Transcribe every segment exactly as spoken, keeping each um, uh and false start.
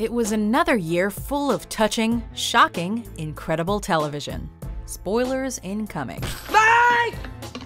It was another year full of touching, shocking, incredible television. Spoilers incoming. Mike!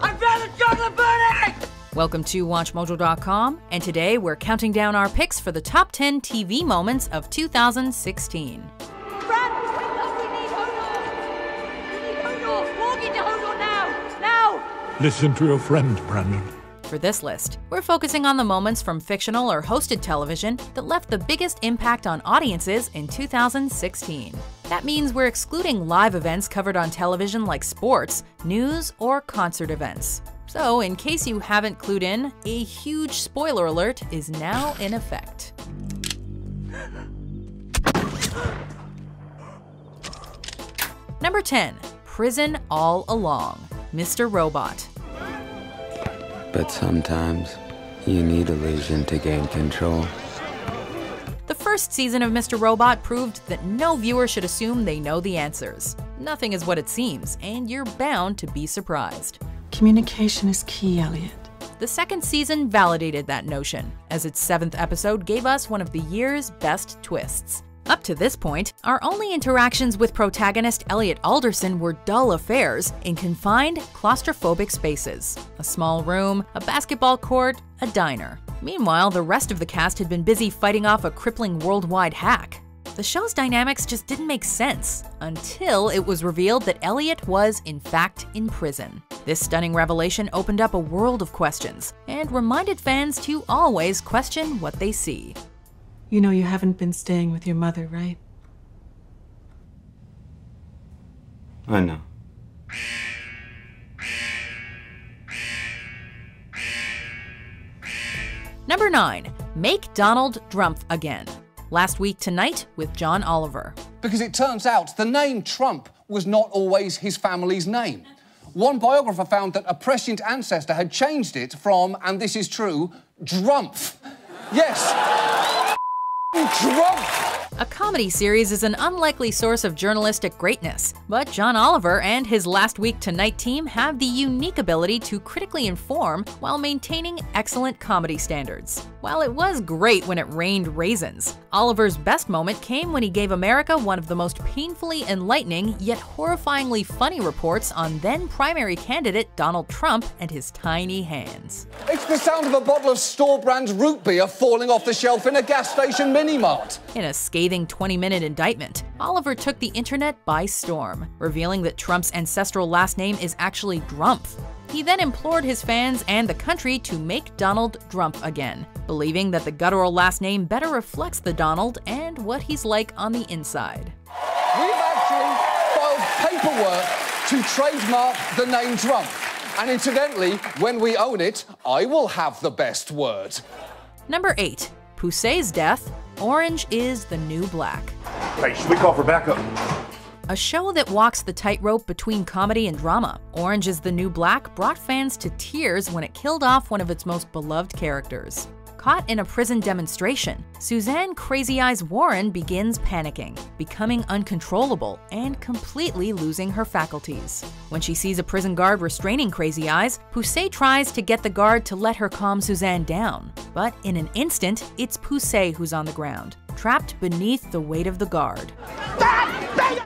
I found a chocolate bunny! Welcome to Watch Mojo dot com, and today we're counting down our picks for the top ten T V moments of two thousand sixteen. Listen to your friend, Brandon. For this list, we're focusing on the moments from fictional or hosted television that left the biggest impact on audiences in two thousand sixteen. That means we're excluding live events covered on television like sports, news, or concert events. So, in case you haven't clued in, a huge spoiler alert is now in effect. Number ten. Prison All Along. Mister Robot. But sometimes, you need illusion to gain control. The first season of Mister Robot proved that no viewer should assume they know the answers. Nothing is what it seems, and you're bound to be surprised. Communication is key, Elliot. The second season validated that notion, as its seventh episode gave us one of the year's best twists. Up to this point, our only interactions with protagonist Elliot Alderson were dull affairs in confined, claustrophobic spaces. A small room, a basketball court, a diner. Meanwhile, the rest of the cast had been busy fighting off a crippling worldwide hack. The show's dynamics just didn't make sense, until it was revealed that Elliot was, in fact, in prison. This stunning revelation opened up a world of questions, and reminded fans to always question what they see. You know you haven't been staying with your mother, right? I know. Number nine. Make Donald Drumpf again. Last Week Tonight with John Oliver. Because it turns out the name Trump was not always his family's name. One biographer found that a prescient ancestor had changed it from, and this is true, Drumpf. Yes. A comedy series is an unlikely source of journalistic greatness, but John Oliver and his Last Week Tonight team have the unique ability to critically inform while maintaining excellent comedy standards. While it was great when it rained raisins, Oliver's best moment came when he gave America one of the most painfully enlightening yet horrifyingly funny reports on then-primary candidate Donald Trump and his tiny hands. It's the sound of a bottle of store-brand root beer falling off the shelf in a gas station mini. In a scathing twenty-minute indictment, Oliver took the internet by storm, revealing that Trump's ancestral last name is actually Drumpf. He then implored his fans and the country to make Donald Drumpf again, believing that the guttural last name better reflects the Donald and what he's like on the inside. We've actually filed paperwork to trademark the name Drumpf. And incidentally, when we own it, I will have the best word. Number eight. Poussey's death. Orange is the New Black. Hey, should we call for backup? A show that walks the tightrope between comedy and drama, Orange is the New Black brought fans to tears when it killed off one of its most beloved characters. Caught in a prison demonstration, Suzanne Crazy Eyes Warren begins panicking, becoming uncontrollable, and completely losing her faculties. When she sees a prison guard restraining Crazy Eyes, Poussey tries to get the guard to let her calm Suzanne down. But in an instant, it's Poussey who's on the ground, trapped beneath the weight of the guard.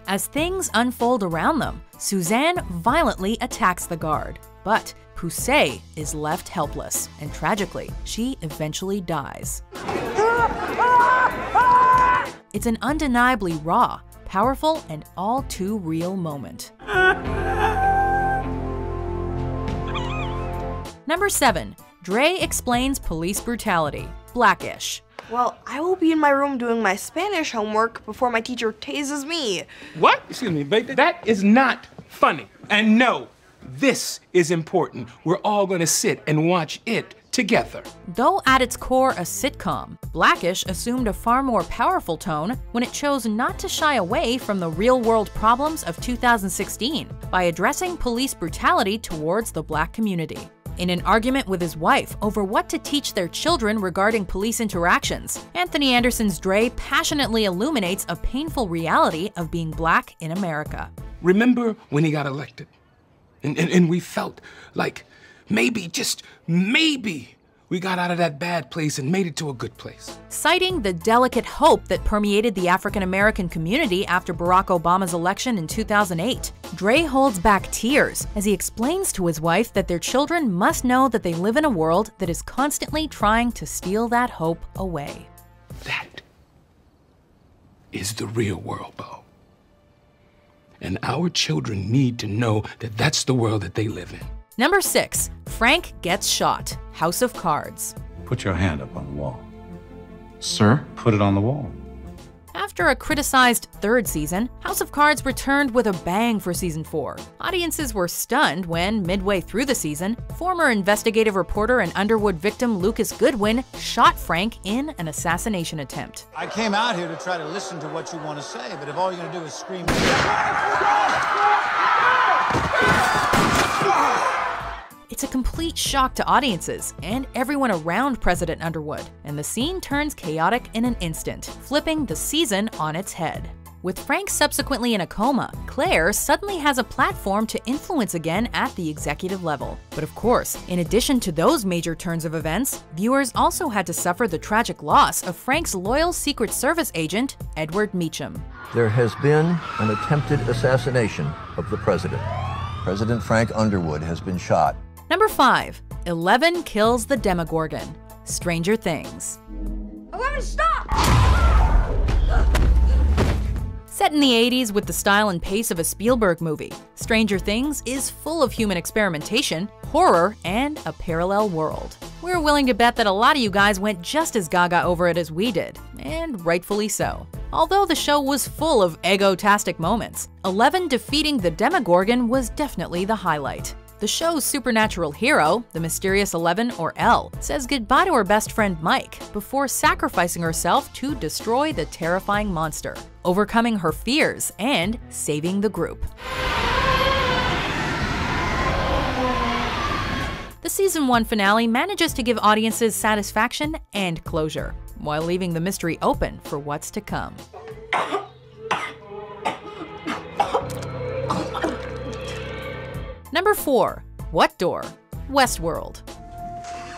As things unfold around them, Suzanne violently attacks the guard. But Poussey is left helpless, and tragically, she eventually dies. It's an undeniably raw, powerful, and all too real moment. Number seven. Dre explains police brutality. Black-ish. Well, I will be in my room doing my Spanish homework before my teacher tases me. What? Excuse me, baby. That is not funny. And no. This is important. We're all going to sit and watch it together. Though at its core a sitcom, Black-ish assumed a far more powerful tone when it chose not to shy away from the real-world problems of two thousand sixteen by addressing police brutality towards the Black community. In an argument with his wife over what to teach their children regarding police interactions, Anthony Anderson's Dre passionately illuminates a painful reality of being Black in America. Remember when he got elected? And, and, and we felt like maybe, just maybe, We got out of that bad place and made it to a good place. Citing the delicate hope that permeated the African-American community after Barack Obama's election in two thousand eight, Dre holds back tears as he explains to his wife that their children must know that they live in a world that is constantly trying to steal that hope away. That is the real world, Bo. And our children need to know that that's the world that they live in. Number six, Frank gets shot. House of Cards. Put your hand up on the wall. Sir, put it on the wall. After a criticized third season, House of Cards returned with a bang for season four. Audiences were stunned when, midway through the season, former investigative reporter and Underwood victim Lucas Goodwin shot Frank in an assassination attempt. I came out here to try to listen to what you want to say, but if all you're going to do is scream... It's a complete shock to audiences and everyone around President Underwood, and the scene turns chaotic in an instant, flipping the season on its head. With Frank subsequently in a coma, Claire suddenly has a platform to influence again at the executive level. But of course, in addition to those major turns of events, viewers also had to suffer the tragic loss of Frank's loyal Secret Service agent, Edward Meacham. There has been an attempted assassination of the president. President Frank Underwood has been shot. Number five, Eleven kills the Demogorgon. Stranger Things. Eleven, stop! Set in the eighties with the style and pace of a Spielberg movie, Stranger Things is full of human experimentation, horror, and a parallel world. We're willing to bet that a lot of you guys went just as gaga over it as we did, and rightfully so. Although the show was full of egotastic moments, Eleven defeating the Demogorgon was definitely the highlight. The show's supernatural hero, the mysterious Eleven or Elle, says goodbye to her best friend Mike before sacrificing herself to destroy the terrifying monster, overcoming her fears and saving the group. The season one finale manages to give audiences satisfaction and closure, while leaving the mystery open for what's to come. Number four, what door? Westworld.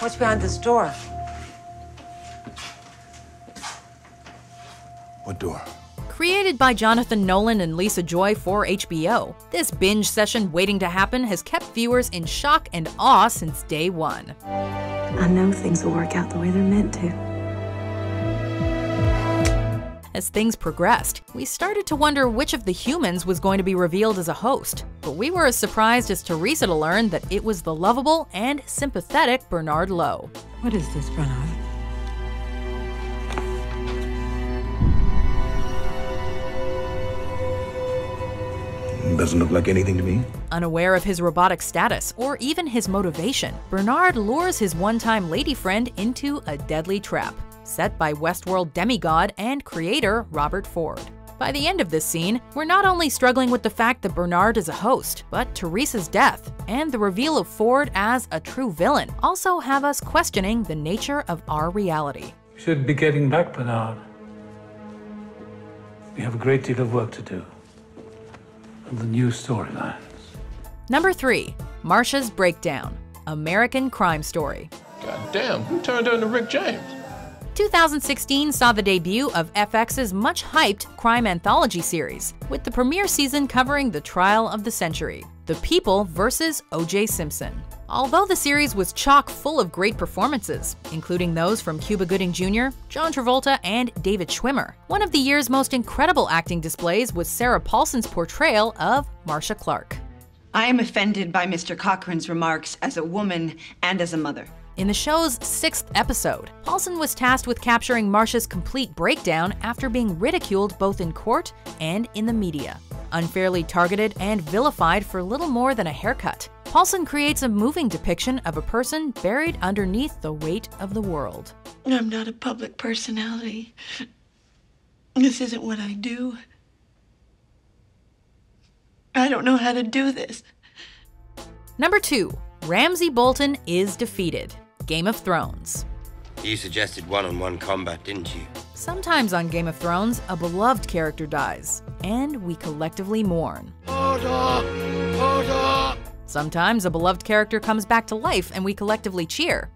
What's behind this door? What door? Created by Jonathan Nolan and Lisa Joy for H B O, this binge session waiting to happen has kept viewers in shock and awe since day one. I know things will work out the way they're meant to. As things progressed, we started to wonder which of the humans was going to be revealed as a host, but we were as surprised as Teresa to learn that it was the lovable and sympathetic Bernard Lowe. What is this, Bernard? Doesn't look like anything to me. Unaware of his robotic status or even his motivation, Bernard lures his one-time lady friend into a deadly trap, set by Westworld demigod and creator Robert Ford. By the end of this scene, we're not only struggling with the fact that Bernard is a host, but Teresa's death and the reveal of Ford as a true villain also have us questioning the nature of our reality. You should be getting back, Bernard. We have a great deal of work to do on the new storylines. Number three, Marsha's Breakdown, American Crime Story. Goddamn, who turned into Rick James? two thousand sixteen saw the debut of F X's much-hyped crime anthology series, with the premiere season covering the trial of the century, The People versus O J Simpson. Although the series was chock full of great performances, including those from Cuba Gooding Junior, John Travolta, and David Schwimmer, one of the year's most incredible acting displays was Sarah Paulson's portrayal of Marsha Clark. I am offended by Mister Cochran's remarks as a woman and as a mother. In the show's sixth episode, Paulson was tasked with capturing Marsha's complete breakdown after being ridiculed both in court and in the media. Unfairly targeted and vilified for little more than a haircut, Paulson creates a moving depiction of a person buried underneath the weight of the world. I'm not a public personality. This isn't what I do. I don't know how to do this. Number two, Ramsay Bolton is defeated. Game of Thrones. You suggested one-on-one combat, didn't you? Sometimes on Game of Thrones, a beloved character dies, and we collectively mourn. Order! Order! Sometimes a beloved character comes back to life, and we collectively cheer.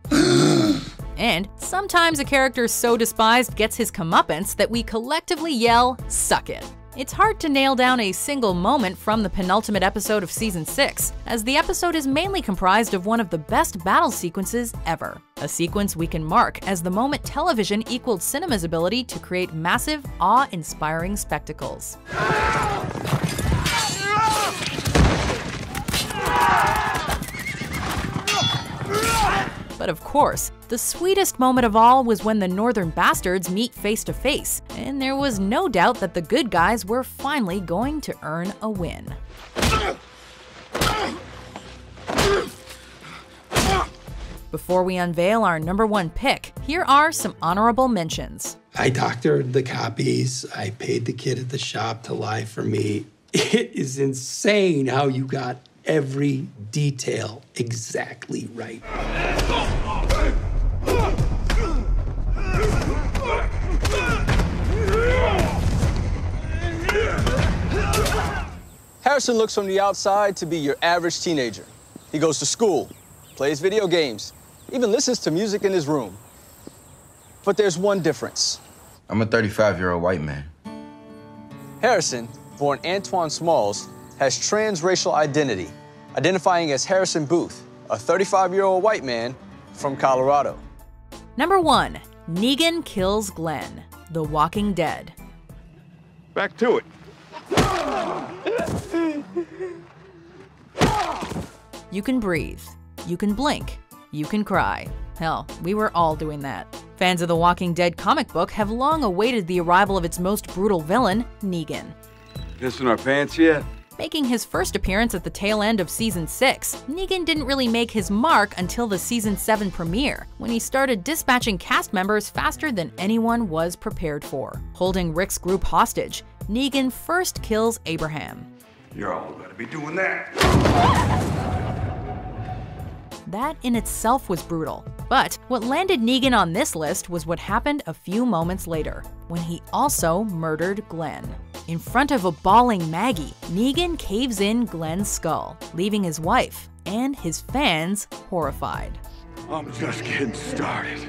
And sometimes a character so despised gets his comeuppance that we collectively yell, "Suck it." It's hard to nail down a single moment from the penultimate episode of Season six, as the episode is mainly comprised of one of the best battle sequences ever. A sequence we can mark as the moment television equaled cinema's ability to create massive, awe-inspiring spectacles. But of course, the sweetest moment of all was when the northern bastards meet face to face, and there was no doubt that the good guys were finally going to earn a win. Before we unveil our number one pick, here are some honorable mentions. I doctored the copies, I paid the kid at the shop to lie for me. It is insane how you got every detail exactly right. Harrison looks from the outside to be your average teenager. He goes to school, plays video games, even listens to music in his room. But there's one difference. I'm a thirty-five-year-old white man. Harrison, born Antoine Smalls, has transracial identity, identifying as Harrison Booth, a thirty-five-year-old white man from Colorado. Number one, Negan kills Glenn, The Walking Dead. Back to it. You can breathe, you can blink, you can cry. Hell, we were all doing that. Fans of The Walking Dead comic book have long awaited the arrival of its most brutal villain, Negan. Pissing our pants yet? Making his first appearance at the tail end of Season six, Negan didn't really make his mark until the Season seven premiere, when he started dispatching cast members faster than anyone was prepared for. Holding Rick's group hostage, Negan first kills Abraham. You're all gonna be doing that! That in itself was brutal. But what landed Negan on this list was what happened a few moments later, when he also murdered Glenn. In front of a bawling Maggie, Negan caves in Glenn's skull, leaving his wife and his fans horrified. I'm just getting started.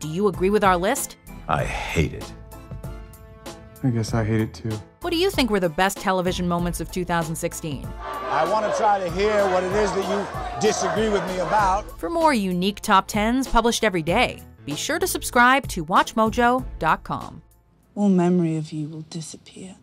Do you agree with our list? I hate it. I guess I hate it too. What do you think were the best television moments of two thousand sixteen? I want to try to hear what it is that you disagree with me about. For more unique top tens published every day, be sure to subscribe to Watch Mojo dot com. All memory of you will disappear.